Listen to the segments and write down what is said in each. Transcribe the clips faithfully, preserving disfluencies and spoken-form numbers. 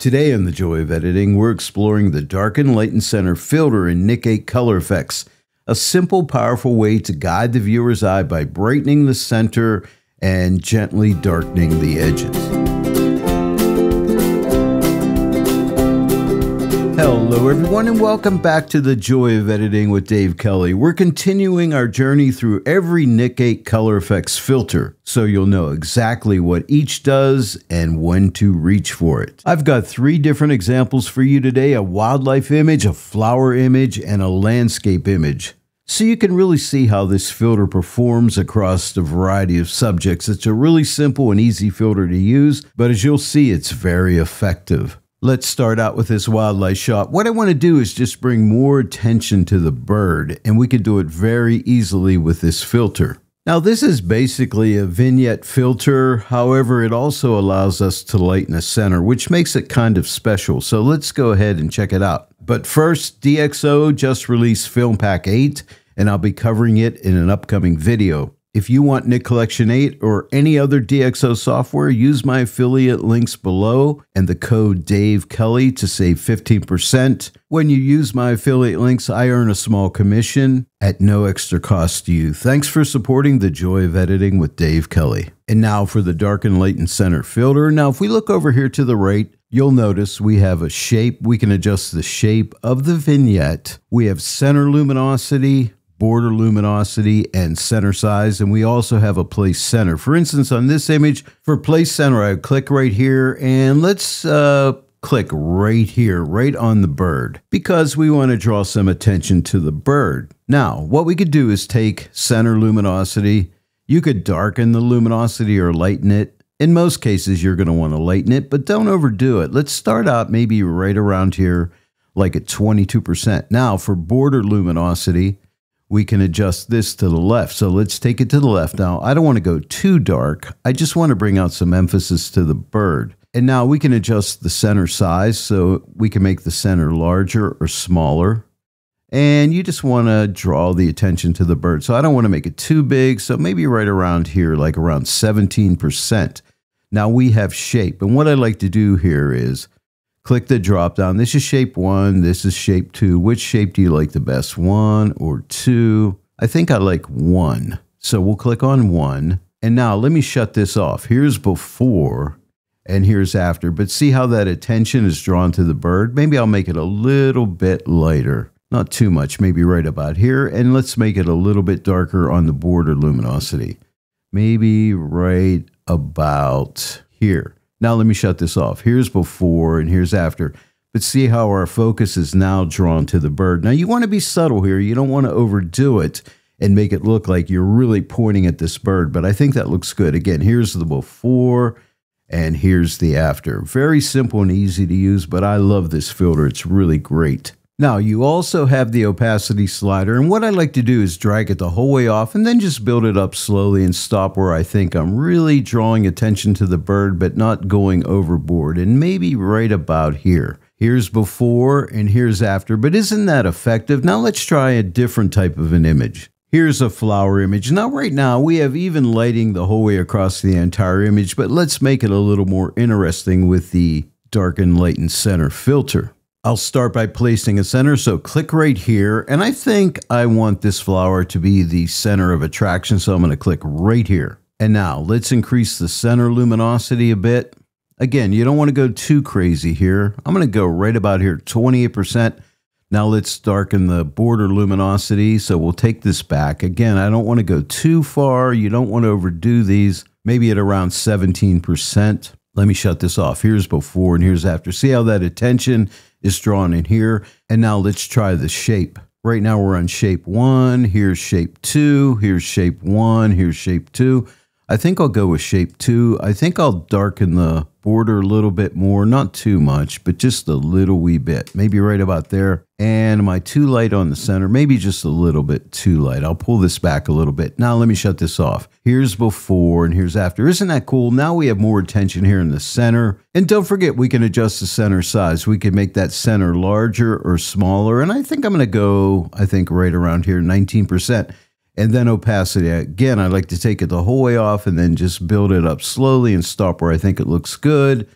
Today on The Joy of Editing, we're exploring the darken, light, and center filter in Nik eight Color Efex, a simple, powerful way to guide the viewer's eye by brightening the center and gently darkening the edges. Hello everyone and welcome back to The Joy of Editing with Dave Kelly. We're continuing our journey through every Nik eight Color Efex filter, so you'll know exactly what each does and when to reach for it. I've got three different examples for you today, a wildlife image, a flower image, and a landscape image. So you can really see how this filter performs across a variety of subjects. It's a really simple and easy filter to use, but as you'll see, it's very effective. Let's start out with this wildlife shot. What I want to do is just bring more attention to the bird, and we can do it very easily with this filter. Now, this is basically a vignette filter. However, it also allows us to lighten a center, which makes it kind of special. So let's go ahead and check it out. But first, D X O just released Filmpack eight, and I'll be covering it in an upcoming video. If you want Nik Collection eight or any other D X O software, use my affiliate links below and the code Dave Kelly to save fifteen percent. When you use my affiliate links, I earn a small commission at no extra cost to you. Thanks for supporting The Joy of Editing with Dave Kelly. And now for the darken, lighten center filter. Now, if we look over here to the right, you'll notice we have a shape. We can adjust the shape of the vignette. We have center luminosity, border luminosity, and center size, and we also have a place center. For instance, on this image, for place center, I click right here, and let's uh, click right here, right on the bird, because we want to draw some attention to the bird. Now, what we could do is take center luminosity. You could darken the luminosity or lighten it. In most cases, you're going to want to lighten it, but don't overdo it. Let's start out maybe right around here, like at twenty-two percent. Now, for border luminosity, we can adjust this to the left. So let's take it to the left. Now, I don't want to go too dark. I just want to bring out some emphasis to the bird. And now we can adjust the center size, so we can make the center larger or smaller. And you just want to draw the attention to the bird. So I don't want to make it too big. So maybe right around here, like around seventeen percent. Now we have shape. And what I like to do here is click the drop down. This is shape one. This is shape two. Which shape do you like the best? One or two? I think I like one. So we'll click on one. And now let me shut this off. Here's before and here's after. But see how that attention is drawn to the bird? Maybe I'll make it a little bit lighter. Not too much, maybe right about here. And let's make it a little bit darker on the border luminosity. Maybe right about here. Now let me shut this off. Here's before and here's after. But see how our focus is now drawn to the bird. Now you want to be subtle here. You don't want to overdo it and make it look like you're really pointing at this bird. But I think that looks good. Again, here's the before and here's the after. Very simple and easy to use, but I love this filter. It's really great. Now, you also have the opacity slider, and what I like to do is drag it the whole way off and then just build it up slowly and stop where I think I'm really drawing attention to the bird but not going overboard, and maybe right about here. Here's before and here's after, but isn't that effective? Now let's try a different type of an image. Here's a flower image. Now right now we have even lighting the whole way across the entire image, but let's make it a little more interesting with the darken, lighten center filter. I'll start by placing a center, so click right here, and I think I want this flower to be the center of attraction, so I'm going to click right here. And now, let's increase the center luminosity a bit. Again, you don't want to go too crazy here. I'm going to go right about here, twenty-eight percent. Now let's darken the border luminosity, so we'll take this back. Again, I don't want to go too far. You don't want to overdo these, maybe at around seventeen percent. Let me shut this off. Here's before and here's after. See how that attention is drawn in here. And now let's try the shape. Right now we're on shape one. Here's shape two. Here's shape one. Here's shape two. I think I'll go with shape two. I think I'll darken the border a little bit more. Not too much, but just a little wee bit. Maybe right about there. And am I too light on the center? Maybe just a little bit too light. I'll pull this back a little bit. Now let me shut this off. Here's before and here's after. Isn't that cool? Now we have more attention here in the center. And don't forget, we can adjust the center size. We can make that center larger or smaller. And I think I'm going to go, I think right around here, nineteen percent. And then opacity. Again, I like to take it the whole way off and then just build it up slowly and stop where I think it looks good.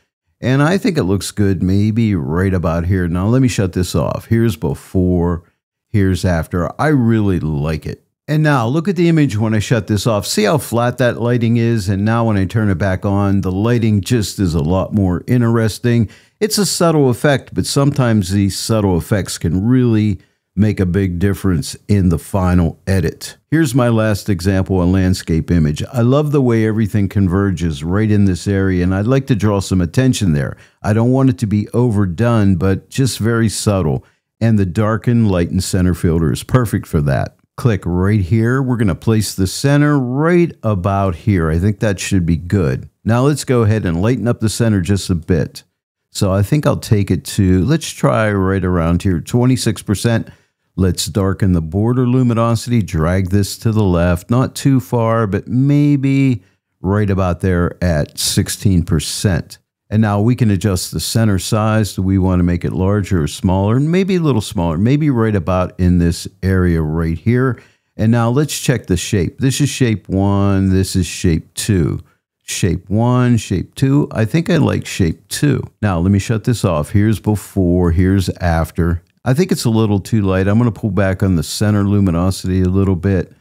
And I think it looks good maybe right about here. Now let me shut this off. Here's before, here's after. I really like it. And now look at the image when I shut this off. See how flat that lighting is? And now when I turn it back on, the lighting just is a lot more interesting. It's a subtle effect, but sometimes these subtle effects can really make a big difference in the final edit. Here's my last example, a landscape image. I love the way everything converges right in this area, and I'd like to draw some attention there. I don't want it to be overdone, but just very subtle. And the darken, lighten center filter is perfect for that. Click right here. We're going to place the center right about here. I think that should be good. Now let's go ahead and lighten up the center just a bit. So I think I'll take it to, let's try right around here, twenty-six percent. Let's darken the border luminosity, drag this to the left, not too far, but maybe right about there at sixteen percent. And now we can adjust the center size. Do we want to make it larger or smaller? Maybe a little smaller, maybe right about in this area right here. And now let's check the shape. This is shape one, this is shape two. Shape one, shape two. I think I like shape two. Now let me shut this off. Here's before, here's after. I think it's a little too light. I'm going to pull back on the center luminosity a little bit,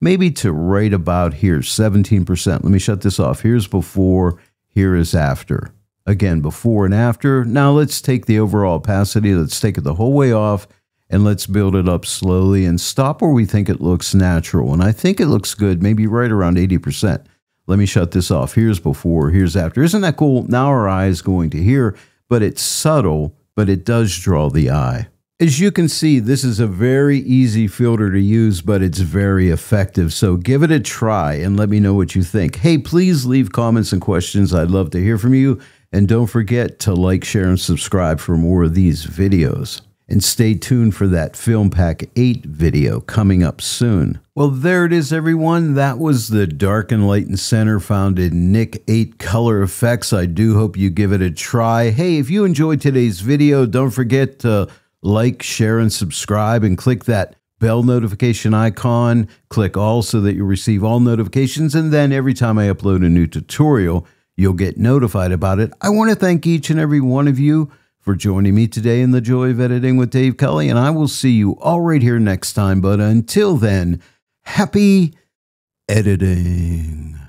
maybe to right about here, seventeen percent. Let me shut this off. Here's before, here is after. Again, before and after. Now let's take the overall opacity. Let's take it the whole way off, and let's build it up slowly and stop where we think it looks natural. And I think it looks good, maybe right around eighty percent. Let me shut this off. Here's before, here's after. Isn't that cool? Now our eye is going to here, but it's subtle, but it does draw the eye. As you can see, this is a very easy filter to use, but it's very effective. So give it a try and let me know what you think. Hey, please leave comments and questions. I'd love to hear from you. And don't forget to like, share, and subscribe for more of these videos. And stay tuned for that Filmpack eight video coming up soon. Well, there it is, everyone. That was the Dark and Light and Center found in Nik eight Color Efex. I do hope you give it a try. Hey, if you enjoyed today's video, don't forget to like, share, and subscribe, and click that bell notification icon. Click all so that you receive all notifications, and then every time I upload a new tutorial, you'll get notified about it. I want to thank each and every one of you for joining me today in the Joy of Editing with Dave Kelly, and I will see you all right here next time. But until then, happy editing.